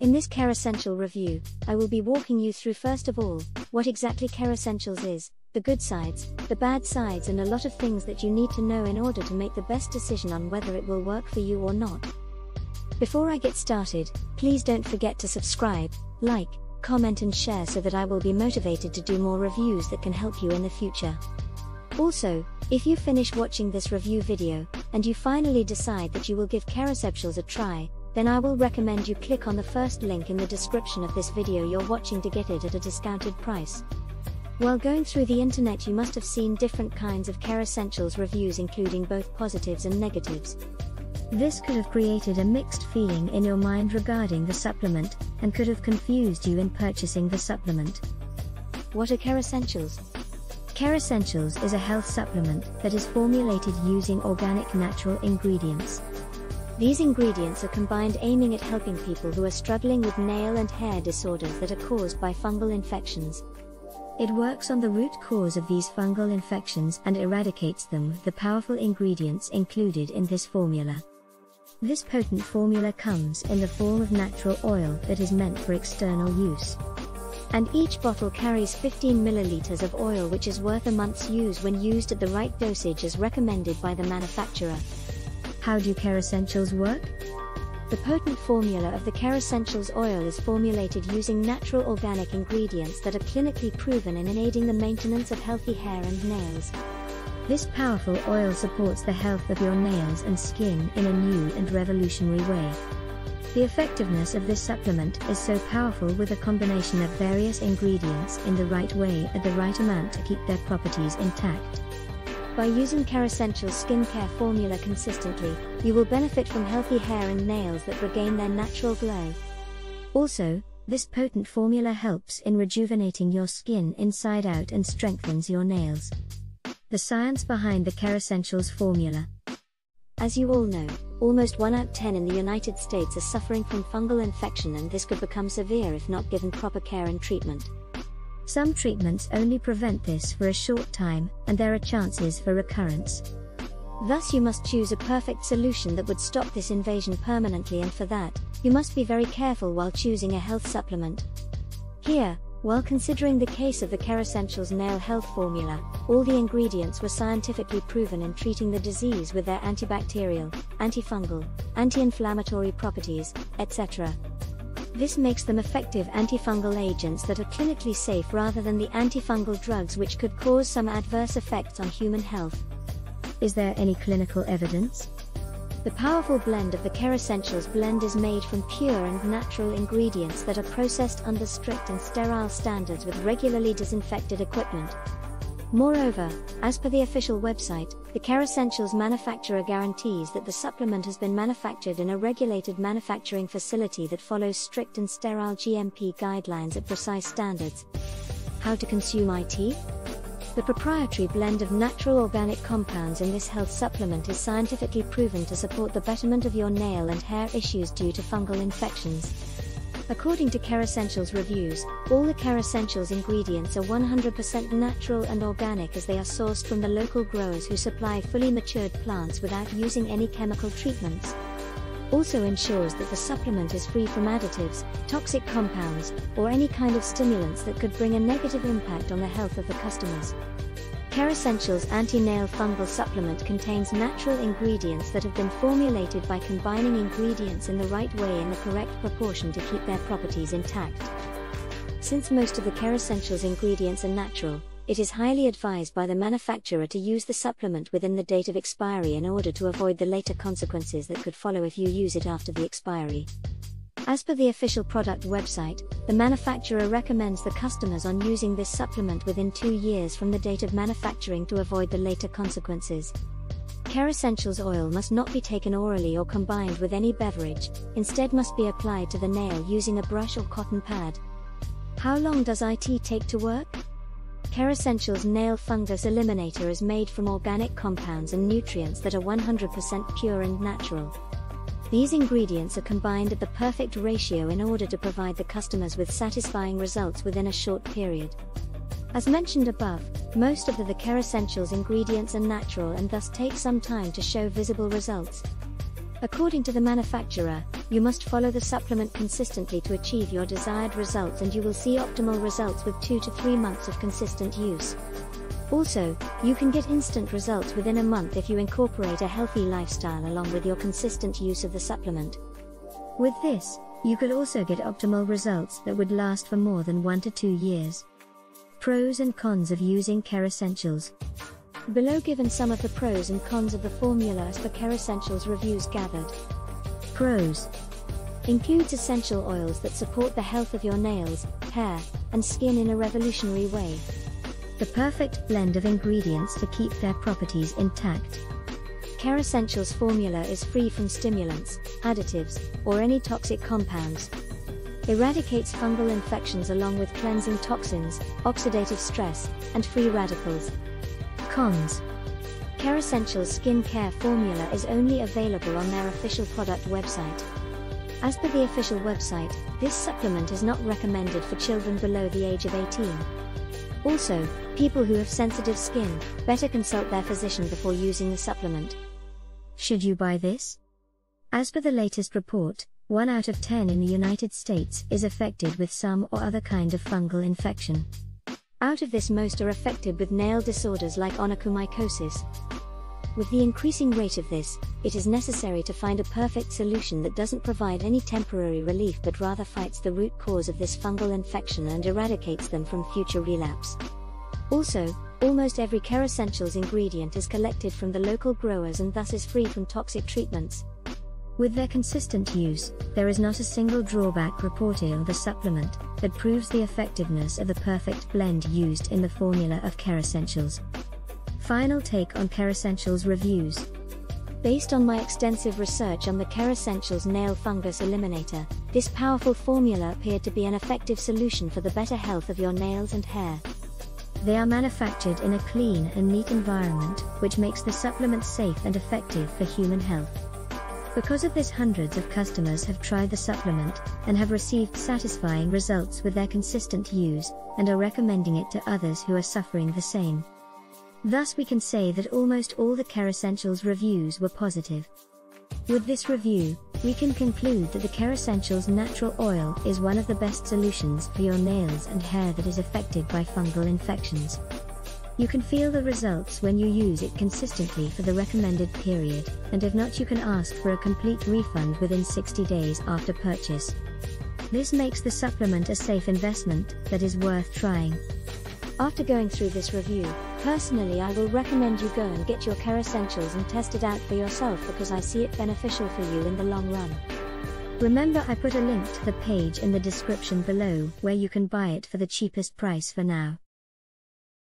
In this Kerassential review, I will be walking you through first of all, what exactly Kerassentials is, the good sides, the bad sides and a lot of things that you need to know in order to make the best decision on whether it will work for you or not. Before I get started, please don't forget to subscribe, like, comment and share so that I will be motivated to do more reviews that can help you in the future. Also, if you finish watching this review video, and you finally decide that you will give Kerassentials a try, then I will recommend you click on the first link in the description of this video you're watching to get it at a discounted price. While going through the internet you must have seen different kinds of Kerassentials reviews including both positives and negatives. This could have created a mixed feeling in your mind regarding the supplement, and could have confused you in purchasing the supplement. What are Kerassentials? Kerassentials is a health supplement that is formulated using organic natural ingredients. These ingredients are combined aiming at helping people who are struggling with nail and hair disorders that are caused by fungal infections. It works on the root cause of these fungal infections and eradicates them with the powerful ingredients included in this formula. This potent formula comes in the form of natural oil that is meant for external use. And each bottle carries 15 milliliters of oil which is worth a month's use when used at the right dosage as recommended by the manufacturer. How do Kerassentials work? The potent formula of the Kerassentials oil is formulated using natural organic ingredients that are clinically proven in aiding the maintenance of healthy hair and nails. This powerful oil supports the health of your nails and skin in a new and revolutionary way. The effectiveness of this supplement is so powerful with a combination of various ingredients in the right way at the right amount to keep their properties intact. By using Kerassentials skincare formula consistently, you will benefit from healthy hair and nails that regain their natural glow. Also, this potent formula helps in rejuvenating your skin inside out and strengthens your nails. The science behind the Kerassentials formula. As you all know, almost 1 out of 10 in the United States are suffering from fungal infection and this could become severe if not given proper care and treatment. Some treatments only prevent this for a short time, and there are chances for recurrence. Thus you must choose a perfect solution that would stop this invasion permanently and for that, you must be very careful while choosing a health supplement. Here, while considering the case of the Kerassentials Nail Health Formula, all the ingredients were scientifically proven in treating the disease with their antibacterial, antifungal, anti-inflammatory properties, etc. This makes them effective antifungal agents that are clinically safe rather than the antifungal drugs which could cause some adverse effects on human health. Is there any clinical evidence? The powerful blend of the Kerassentials blend is made from pure and natural ingredients that are processed under strict and sterile standards with regularly disinfected equipment. Moreover, as per the official website, the Kerassentials manufacturer guarantees that the supplement has been manufactured in a regulated manufacturing facility that follows strict and sterile GMP guidelines at precise standards. How to consume it? The proprietary blend of natural organic compounds in this health supplement is scientifically proven to support the betterment of your nail and hair issues due to fungal infections. According to Kerassentials reviews, all the Kerassentials ingredients are 100% natural and organic as they are sourced from the local growers who supply fully matured plants without using any chemical treatments. Also ensures that the supplement is free from additives, toxic compounds, or any kind of stimulants that could bring a negative impact on the health of the customers. Kerassentials Anti-Nail Fungal Supplement contains natural ingredients that have been formulated by combining ingredients in the right way in the correct proportion to keep their properties intact. Since most of the Kerassentials ingredients are natural, it is highly advised by the manufacturer to use the supplement within the date of expiry in order to avoid the later consequences that could follow if you use it after the expiry. As per the official product website, the manufacturer recommends the customers on using this supplement within 2 years from the date of manufacturing to avoid the later consequences. Kerassentials oil must not be taken orally or combined with any beverage, instead must be applied to the nail using a brush or cotton pad. How long does it take to work? Kerassentials Nail Fungus Eliminator is made from organic compounds and nutrients that are 100% pure and natural. These ingredients are combined at the perfect ratio in order to provide the customers with satisfying results within a short period. As mentioned above, most of the Kerassentials ingredients are natural and thus take some time to show visible results. According to the manufacturer, you must follow the supplement consistently to achieve your desired results, and you will see optimal results with 2 to 3 months of consistent use. Also, you can get instant results within a month if you incorporate a healthy lifestyle along with your consistent use of the supplement. With this, you could also get optimal results that would last for more than 1 to 2 years. Pros and cons of using Kerassentials. Below given some of the pros and cons of the formulas for Kerassentials reviews gathered. Pros. Includes essential oils that support the health of your nails, hair, and skin in a revolutionary way. The perfect blend of ingredients to keep their properties intact. Kerassentials formula is free from stimulants, additives, or any toxic compounds. Eradicates fungal infections along with cleansing toxins, oxidative stress, and free radicals. Cons. Kerassentials skincare formula is only available on their official product website. As per the official website, this supplement is not recommended for children below the age of 18. Also, people who have sensitive skin, better consult their physician before using the supplement. Should you buy this? As per the latest report, 1 out of 10 in the United States is affected with some or other kind of fungal infection. Out of this, most are affected with nail disorders like onychomycosis. With the increasing rate of this, it is necessary to find a perfect solution that doesn't provide any temporary relief but rather fights the root cause of this fungal infection and eradicates them from future relapse. Also, almost every Kerassentials ingredient is collected from the local growers and thus is free from toxic treatments. With their consistent use, there is not a single drawback reported on the supplement, that proves the effectiveness of the perfect blend used in the formula of Kerassentials. Final take on Kerassentials reviews. Based on my extensive research on the Kerassentials Nail Fungus Eliminator, this powerful formula appeared to be an effective solution for the better health of your nails and hair. They are manufactured in a clean and neat environment, which makes the supplement safe and effective for human health. Because of this, hundreds of customers have tried the supplement, and have received satisfying results with their consistent use, and are recommending it to others who are suffering the same. Thus we can say that almost all the Kerassentials reviews were positive. With this review, we can conclude that the Kerassentials natural oil is one of the best solutions for your nails and hair that is affected by fungal infections. You can feel the results when you use it consistently for the recommended period, and if not, you can ask for a complete refund within 60 days after purchase. This makes the supplement a safe investment that is worth trying. After going through this review, personally I will recommend you go and get your Kerassentials and test it out for yourself, because I see it beneficial for you in the long run. Remember, I put a link to the page in the description below where you can buy it for the cheapest price for now.